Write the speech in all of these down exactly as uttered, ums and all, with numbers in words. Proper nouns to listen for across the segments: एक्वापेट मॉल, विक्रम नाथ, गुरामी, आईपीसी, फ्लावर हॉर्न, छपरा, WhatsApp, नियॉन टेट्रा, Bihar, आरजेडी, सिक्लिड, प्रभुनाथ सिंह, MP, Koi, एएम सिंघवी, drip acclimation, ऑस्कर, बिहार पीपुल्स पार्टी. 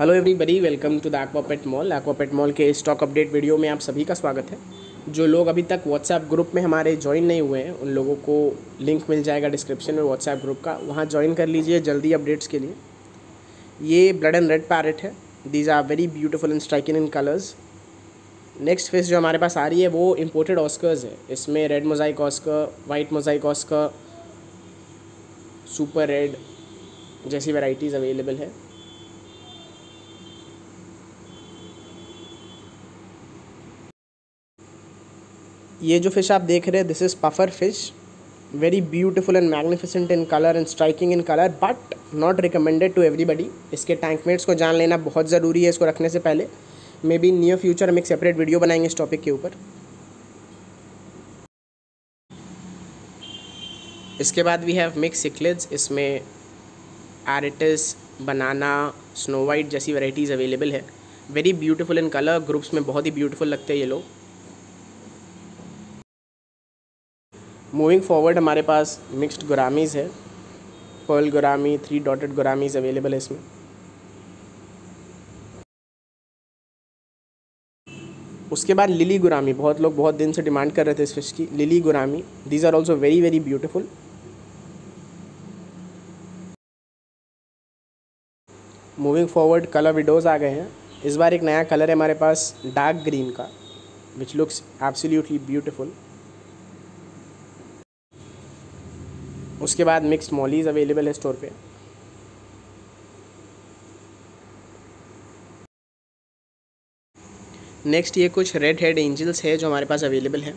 Hello everybody, welcome to the एक्वापेट मॉल। एक्वापेट मॉल के stock update video में आप सभी का स्वागत है। जो लोग अभी तक व्हाट्सएप ग्रुप में हमारे ज्वाइन नहीं हुए हैं उन लोगों को लिंक मिल जाएगा डिस्क्रिप्शन में व्हाट्सएप ग्रुप का, वहाँ ज्वाइन कर लीजिए जल्दी अपडेट्स के लिए। ये ब्लड एंड रेड पैरेट है। These are very beautiful and striking in colours. Next fish जो हमारे पास आ रही है वो इम्पोर्टेड ऑस्कर्स है। इसमें red mosaic ऑस्कर, white mosaic ऑस्कर, super red जैसी वैरायटीज़ अवेलेबल है। ये जो फिश आप देख रहे हैं this is puffer fish, very beautiful and magnificent in colour and striking in colour, but not recommended to everybody. इसके टैंकमेट्स को जान लेना बहुत ज़रूरी है इसको रखने से पहले। मे बी नियर फ्यूचर हम एक सेपरेट वीडियो बनाएंगे इस टॉपिक के ऊपर। इसके बाद वी हैव मिक्स सिक्लिड्स। इसमें एरेटिस, बनाना, स्नो वाइट जैसी वैराइटीज़ अवेलेबल है। Very beautiful in colour, groups में बहुत ही ब्यूटीफुल लगते हैं ये लोग। मूविंग फॉरवर्ड हमारे पास मिक्स्ड गुरामीज़ है। Pearl गुरामी, three dotted gouramis available है इसमें। उसके बाद लिली गुरामी, बहुत लोग बहुत दिन से डिमांड कर रहे थे इस फिश की। Lily गुरामी, these are also very very beautiful. Moving forward colour widows आ गए हैं। इस बार एक नया कलर है हमारे पास डार्क ग्रीन का, विच लुक्स एब्सोल्युटली ब्यूटीफुल। उसके बाद मिक्स्ड मॉलीज़ अवेलेबल है स्टोर पे। नेक्स्ट ये कुछ रेड हेड एंजल्स है जो हमारे पास अवेलेबल है।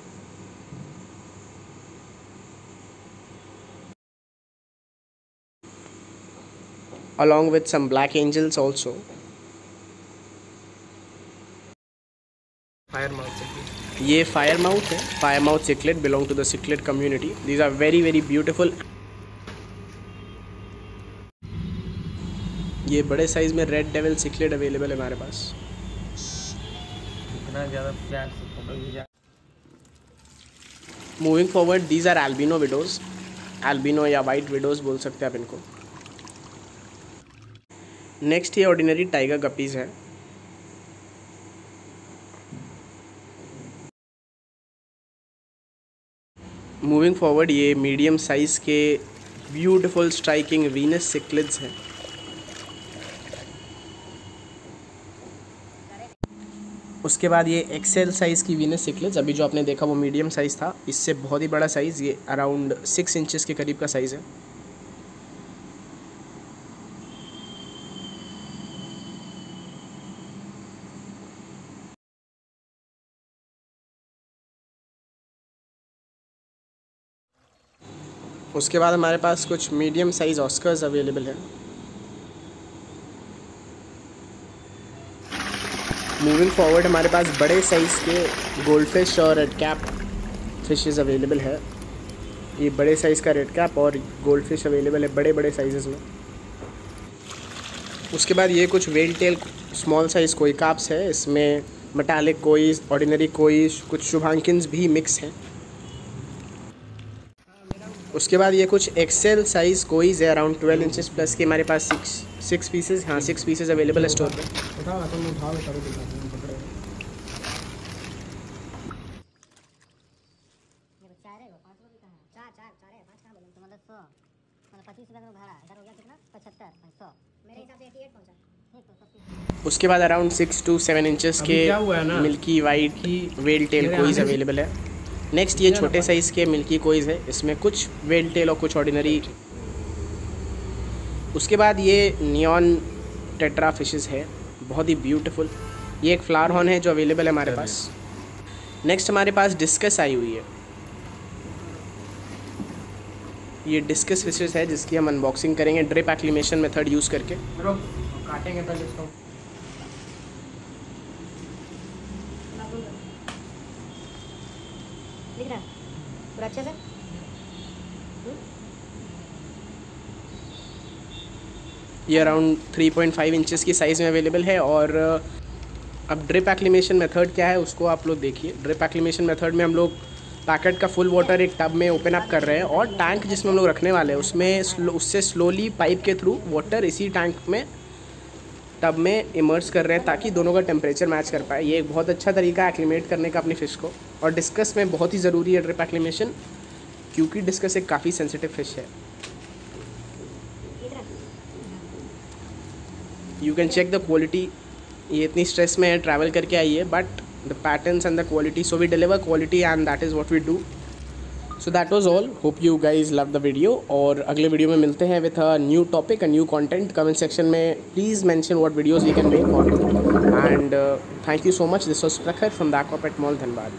Along with some black angels also. Fire mouth, ये फायर माउथ है। Fire mouth cichlid belong to the cichlid community. These are very very beautiful. ये बड़े साइज में रेड डेविल सिक्लेट अवेलेबल है हमारे पास। इतना ज़्यादा प्यार। Moving forward these are albino widows, albino या वाइट विडोज बोल सकते हैं आप इनको। नेक्स्ट ये ऑर्डिनरी टाइगर गपीज़ है। मूविंग फॉरवर्ड ये मीडियम साइज़ के ब्यूटीफुल स्ट्राइकिंग वीनस सिक्लिड्स हैं। उसके बाद ये एक्सेल साइज़ की वीनस सिक्लिड्स, अभी जो आपने देखा वो मीडियम साइज़ था, इससे बहुत ही बड़ा साइज़, ये अराउंड सिक्स इंचेस के करीब का साइज़ है। उसके बाद हमारे पास कुछ मीडियम साइज ऑस्कर्स अवेलेबल हैं। मूविंग फॉरवर्ड हमारे पास बड़े साइज़ के गोल्डफिश और रेड कैप फिशेस अवेलेबल है। ये बड़े साइज़ का रेड कैप और गोल्डफिश अवेलेबल है बड़े बड़े साइजेस में। उसके बाद ये कुछ वेल टेल स्मॉल साइज़ कोई काप्स है। इसमें मेटालिक कोईज, ऑर्डिनरी कोईज, कुछ शुभांकिन्स भी मिक्स हैं। उसके बाद ये कुछ एक्सेल साइज़ कोईज है अराउंड ट्वेल्व इंचेस प्लस के हमारे पास सिक्स सिक्स पीसेज हाँ सिक्स पीसेज अवेलेबल है स्टोर पे। उसके बाद around six to seven inches के milky white veil tail kois available है। नेक्स्ट ये छोटे साइज़ के मिल्की कोईज है। इसमें कुछ वेल टेल और कुछ ऑर्डिनरी। उसके बाद ये नियॉन टेट्रा फिशेस है, बहुत ही ब्यूटीफुल। ये एक फ्लावर हॉर्न है जो अवेलेबल है हमारे पास। नेक्स्ट हमारे पास डिस्कस आई हुई है। ये डिस्कस फिशेस है जिसकी हम अनबॉक्सिंग करेंगे ड्रिप एक्लिमेशन मेथड यूज़ करके। काटेंगे पहले इसको। पूरा अच्छे से ये around three point five inches की साइज़ में अवेलेबल है। और अब ड्रिप एक्लिमेशन मेथड क्या है उसको आप लोग देखिए। ड्रिप एक्लिमेशन मेथड में हम लोग पैकेट का फुल वाटर एक टब में ओपन अप कर रहे हैं और टैंक जिसमें हम लोग रखने वाले हैं उसमें स्लो, उससे स्लोली पाइप के थ्रू वाटर इसी टैंक में टब में इमर्स कर रहे हैं ताकि दोनों का टेम्परेचर मैच कर पाए। ये एक बहुत अच्छा तरीका है एक्लिमेट करने का अपनी फ़िश को, और डिस्कस में बहुत ही ज़रूरी है ड्रिप एक्लिमेशन, क्योंकि डिस्कस एक काफ़ी सेंसिटिव फ़िश है। You can check the quality, ये इतनी स्ट्रेस में है, ट्रैवल करके आई है, but the patterns and the quality, so we deliver quality and that is what we do. So that was all, hope you guys love the video, और अगले video में मिलते हैं with a new topic, a new content. Comment section में please mention What videos we can make on, and thank you so much. This was Prakhar from the Aquapet Mall, Dhanbad.